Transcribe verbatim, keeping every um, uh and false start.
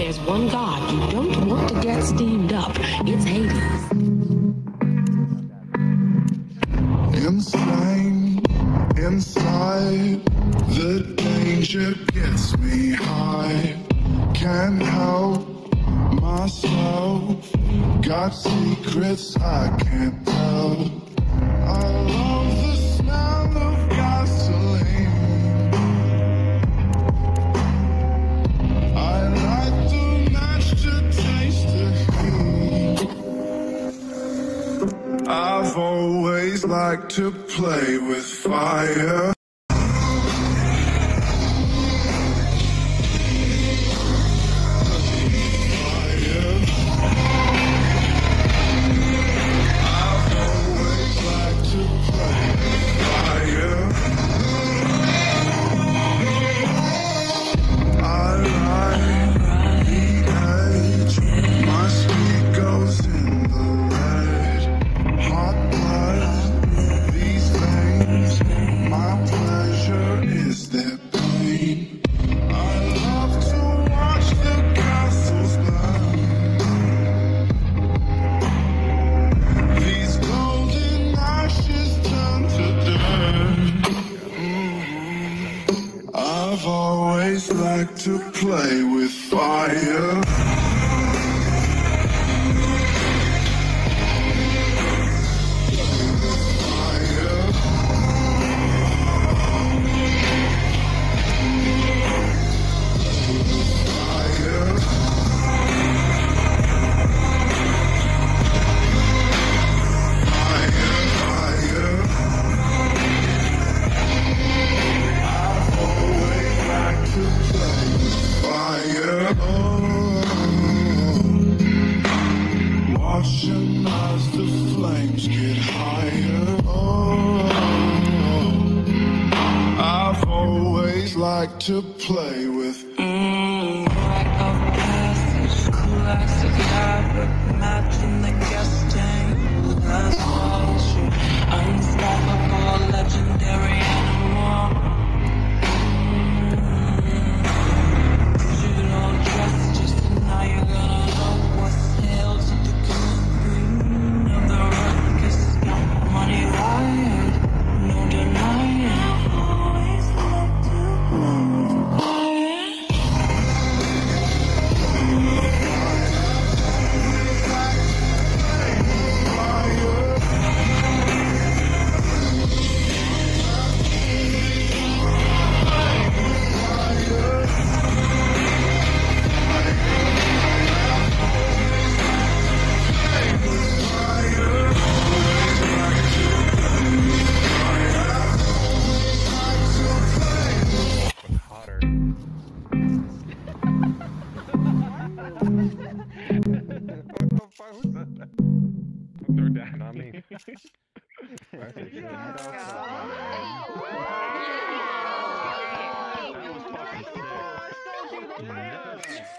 there's one God you don't want to get steamed up, it's Hades. Insane, inside, the danger gets me high. Can't help myself, got secrets I can't tell. I love the smell of gasoline. I light the match to taste the heat. I've always liked to play with fire.